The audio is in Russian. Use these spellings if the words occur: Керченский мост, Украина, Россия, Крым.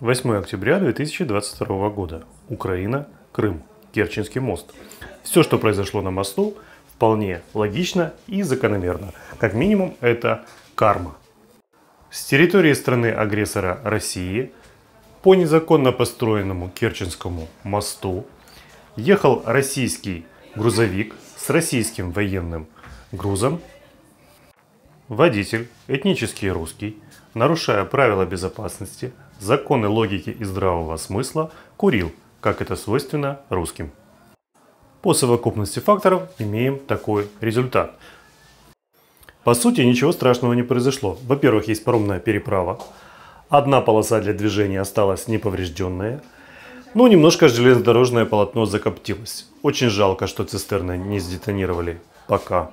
8 октября 2022 года. Украина, Крым, Керченский мост. Все, что произошло на мосту, вполне логично и закономерно. Как минимум, это карма. С территории страны-агрессора России по незаконно построенному Керченскому мосту ехал российский грузовик с российским военным грузом. Водитель, этнический русский, нарушая правила безопасности, законы логики и здравого смысла, курил, как это свойственно русским. По совокупности факторов имеем такой результат. По сути, ничего страшного не произошло. Во-первых, есть паромная переправа. Одна полоса для движения осталась неповрежденная. Но немножко железнодорожное полотно закоптилось. Очень жалко, что цистерны не сдетонировали пока.